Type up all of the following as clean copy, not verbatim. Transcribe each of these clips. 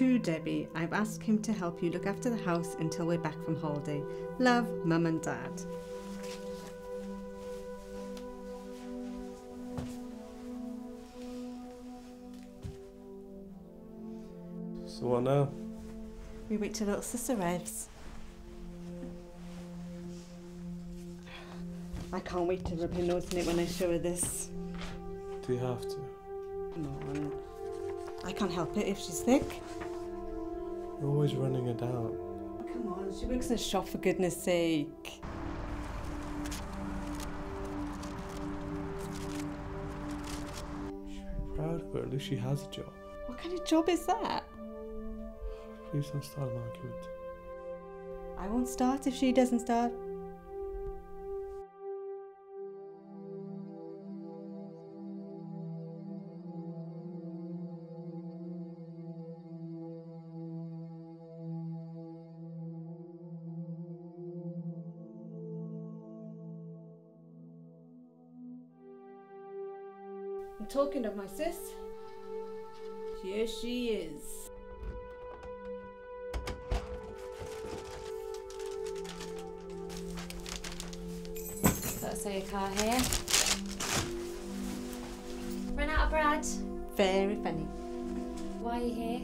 too, Debbie. I've asked him to help you look after the house until we're back from holiday. Love, Mum and Dad. So what now? We wait till little sis arrives. I can't wait to rub her nose in it when I show her this. Do you have to? Come on. I can't help it if she's thick. You're always running her down. Come on, she works in a shop for goodness sake. You should be proud of her, at least she has a job. What kind of job is that? Please don't start an argument. I won't start if she doesn't start. I'm talking of my sis. Here she is. That's your car here. Run out of bread. Very funny. Why are you here?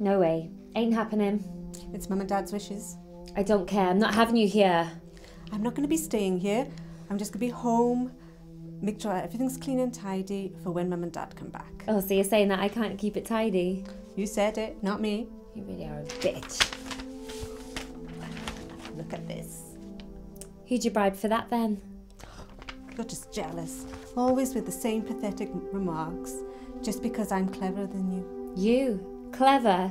No way. Ain't happening. It's Mum and Dad's wishes. I don't care. I'm not having you here. I'm not going to be staying here. I'm just going to be home, make sure everything's clean and tidy for when Mum and Dad come back. Oh, so you're saying that I can't keep it tidy? You said it, not me. You really are a bitch. Look at this. Who'd you bribe for that then? You're just jealous. Always with the same pathetic remarks. Just because I'm cleverer than you. You? Clever?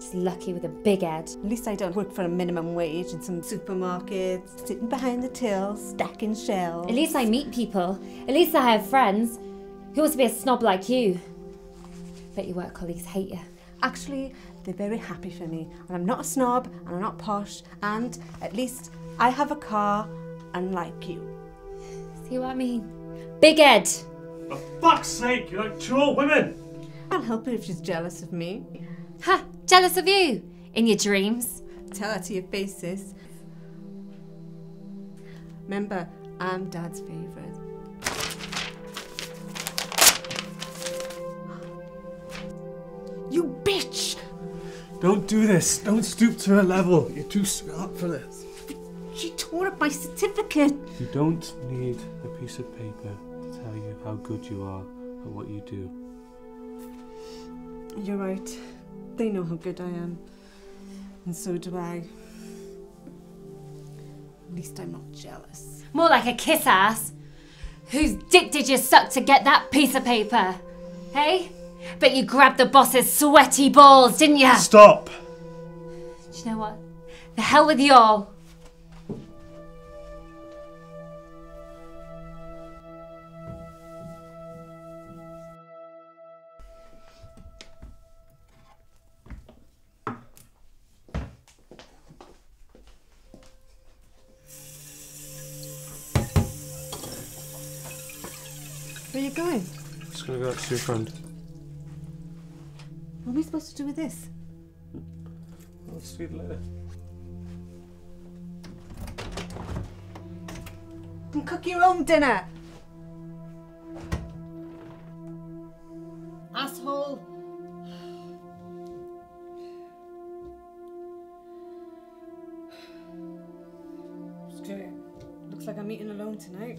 Just lucky with a big head. At least I don't work for a minimum wage in some supermarkets, sitting behind the till, stacking shelves. At least I meet people. At least I have friends. Who wants to be a snob like you? Bet your work colleagues hate you. Actually, they're very happy for me. And I'm not a snob, and I'm not posh, and at least I have a car, unlike you. See what I mean? Big head! For fuck's sake, you like two old women! I'll help her if she's jealous of me. Ha! Jealous of you? In your dreams? Tell her to your face, sis. Remember, I'm Dad's favourite. You bitch! Don't do this. Don't stoop to her level. You're too smart for this. She tore up my certificate. You don't need a piece of paper to tell you how good you are at what you do. You're right. They know how good I am, and so do I. At least I'm not jealous. More like a kiss-ass. Whose dick did you suck to get that piece of paper? Hey? Bet you grabbed the boss's sweaty balls, didn't you? Stop! Do you know what? The hell with you all. Where are you going? I'm just going to go out to your friend. What are we supposed to do with this? I'll see you later. You can cook your own dinner! Asshole! Screw it. Looks like I'm eating alone tonight.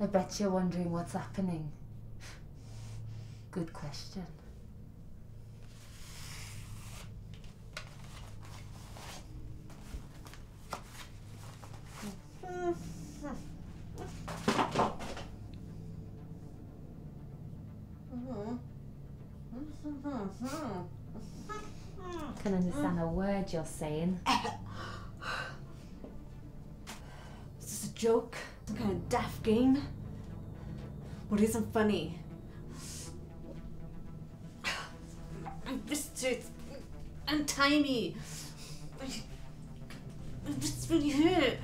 I bet you're wondering what's happening. Good question. I can understand a word you're saying. Is this a joke? Some kind of daft game? What isn't funny? My wrist hurts. Untie me. My wrists really hurt.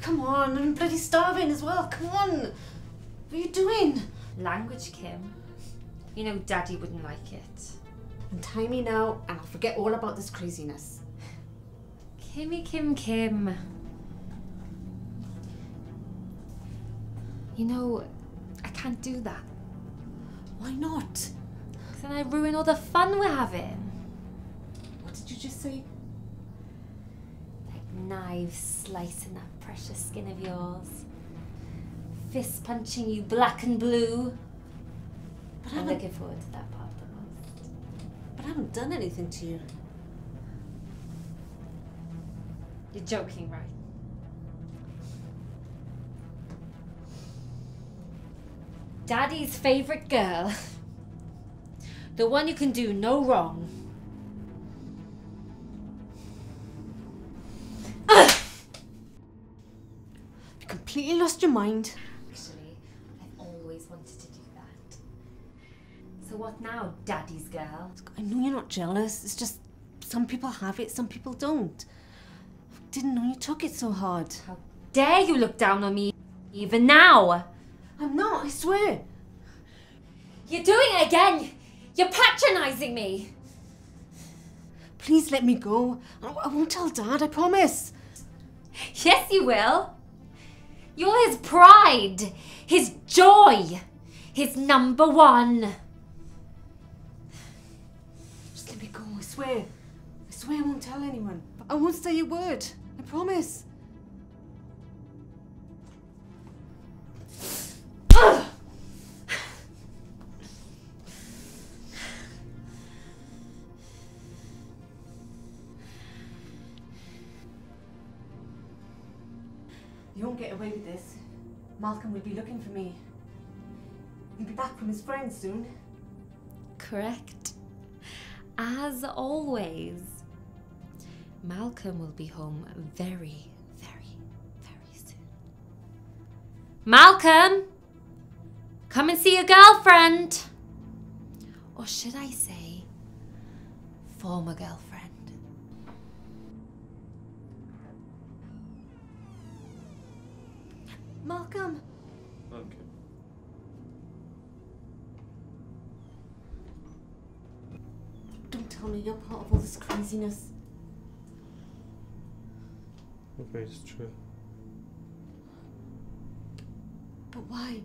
Come on, I'm bloody starving as well. Come on. What are you doing? Language, Kim. You know Daddy wouldn't like it. Untie me now and I'll forget all about this craziness. Kimmy Kim Kim. You know, I can't do that. Why not? Because then I ruin all the fun we're having. What did you just say? Like knives slicing that precious skin of yours. Fists punching you black and blue. But I'm looking forward to that part the most. But I haven't done anything to you. You're joking, right? Daddy's favourite girl. The one who can do no wrong. You completely lost your mind. Actually, I've always wanted to do that. So what now, Daddy's girl? I know you're not jealous. It's just some people have it, some people don't. I didn't know you took it so hard. How dare you look down on me, even now! I'm not, I swear. You're doing it again. You're patronising me. Please let me go. I won't tell Dad, I promise. Yes, you will. You're his pride, his joy, his number one. Just let me go, I swear. I swear I won't tell anyone. I won't say a word, I promise. You won't get away with this. Malcolm will be looking for me. He'll be back from his friends soon. Correct. As always. Malcolm will be home very, very, very soon. Malcolm! Come and see your girlfriend! Or should I say, former girlfriend. Malcolm! Okay. Don't tell me you're part of all this craziness. Okay, it's true. But why?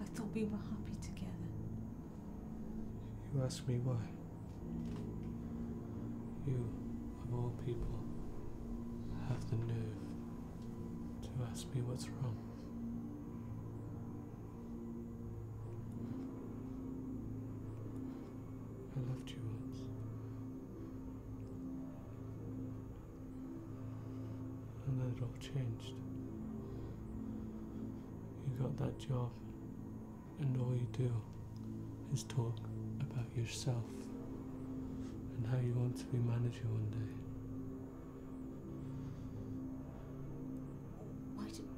I thought we were happy together. You ask me why? You, of all people, have the nerve to ask me what's wrong. I loved you once. And then it all changed. You got that job, and all you do is talk about yourself and how you want to be manager one day.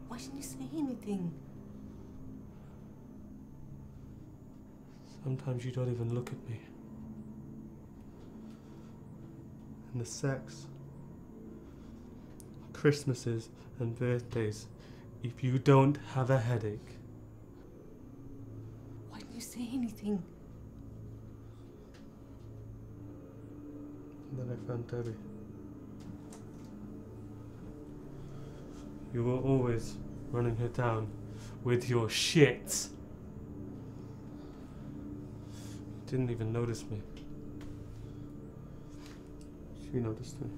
Why didn't you say anything? Sometimes you don't even look at me. And the sex, Christmases and birthdays, if you don't have a headache. Why didn't you say anything? And then I found Debbie. You were always running her down with your shit. You didn't even notice me. She noticed me.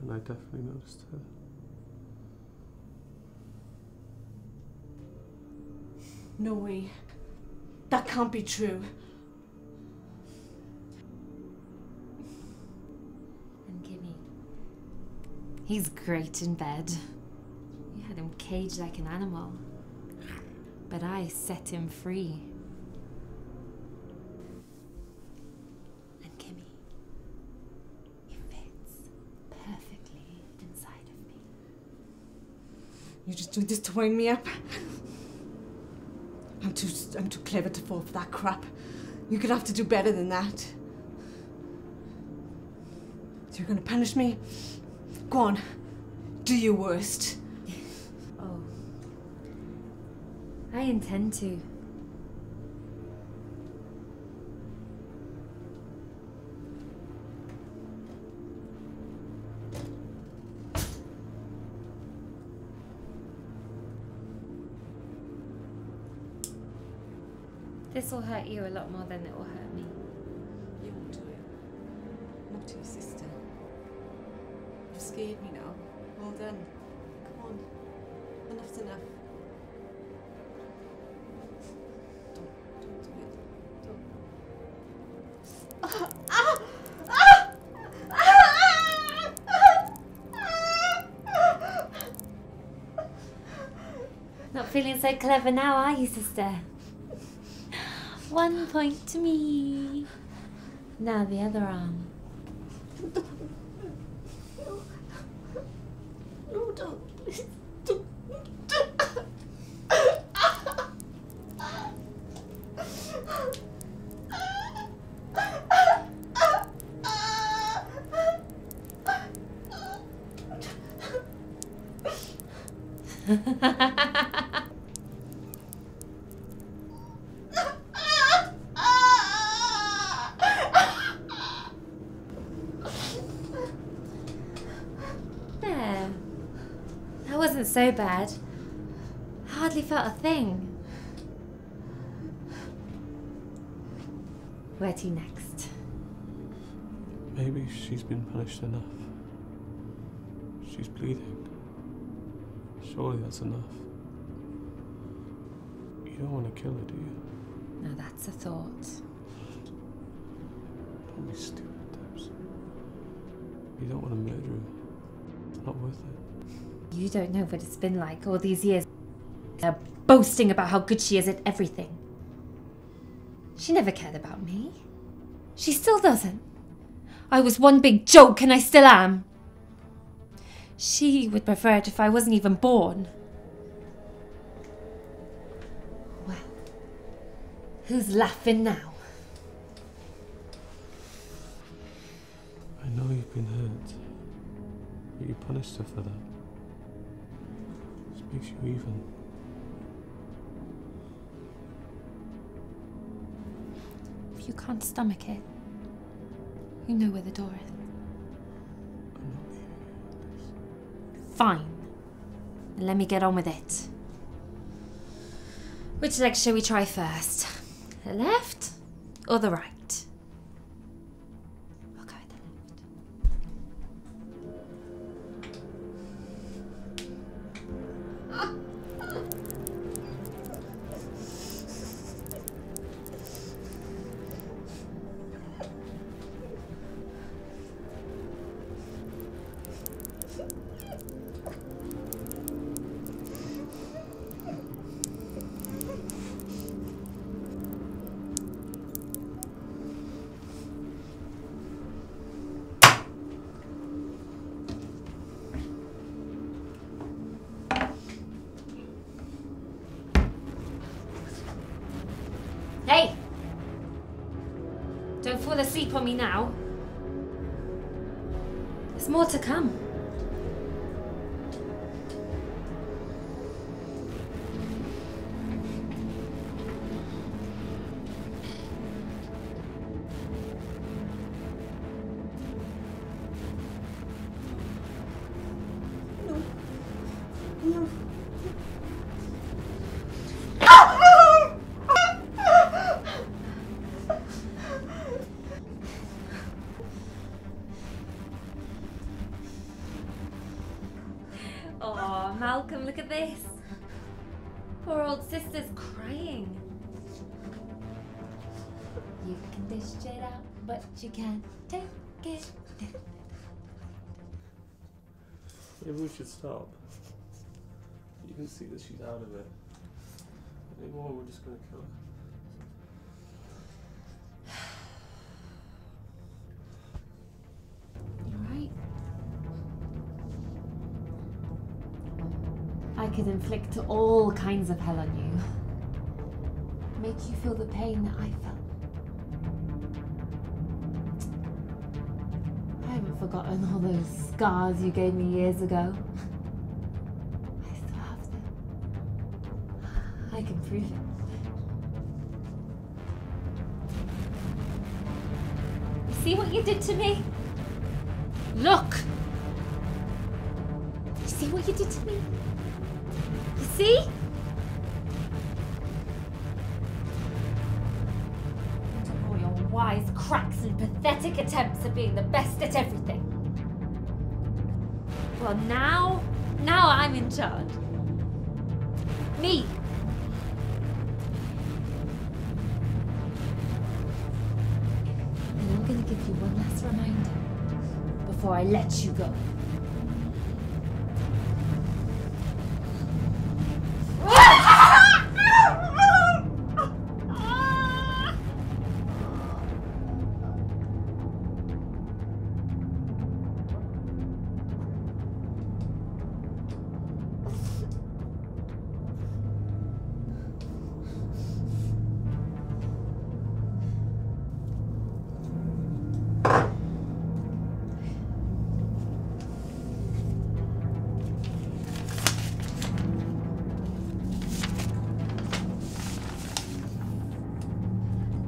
And I definitely noticed her. No way. That can't be true. And Gimme. He's great in bed. You had him caged like an animal. But I set him free. You're just doing this to wind me up. I'm too clever to fall for that crap. You're gonna have to do better than that. So you're gonna punish me? Go on, do your worst. Oh, I intend to. This will hurt you a lot more than it will hurt me. You won't do it. Not to your sister. You've scared me now. Well done. Come on. Enough's enough. Don't do it. Don't. Not feeling so clever now, are you, sister? One point to me. Now the other arm. No, don't. Please, don't. So bad. Hardly felt a thing. Where to next? Maybe she's been punished enough. She's bleeding. Surely that's enough. You don't want to kill her, do you? Now that's a thought. Don't be stupid, Debs. You don't want to murder her. It's not worth it. You don't know what it's been like all these years. They're boasting about how good she is at everything. She never cared about me. She still doesn't. I was one big joke and I still am. She would prefer it if I wasn't even born. Well, who's laughing now? I know you've been hurt, but you punished her for that. Makes you even. If you can't stomach it, you know where the door is. I'm not leaving. Fine. And let me get on with it. Which leg shall we try first? The left or the right? fall asleep on me now. There's more to come. Oh, Malcolm, look at this. Poor old sister's crying. You can dish it out, but you can't take it. Maybe we should stop. You can see that she's out of it. Anymore, we're just going to kill her. You're right. I could inflict all kinds of hell on you. Make you feel the pain that I felt. I haven't forgotten all those scars you gave me years ago. I still have them. I can prove it. You see what you did to me? Look! You see what you did to me? You see? All your wise cracks and pathetic attempts at being the best at everything. Well, now I'm in charge. Me. And I'm going to give you one last reminder before I let you go.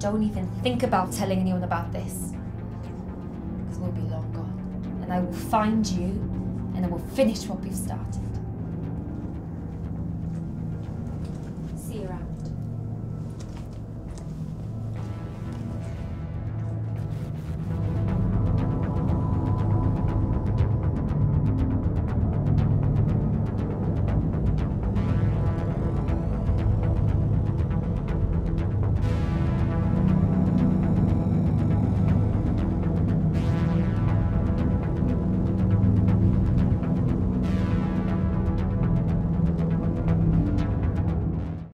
Don't even think about telling anyone about this, because we'll be long gone, and I will find you, and I will finish what we've started.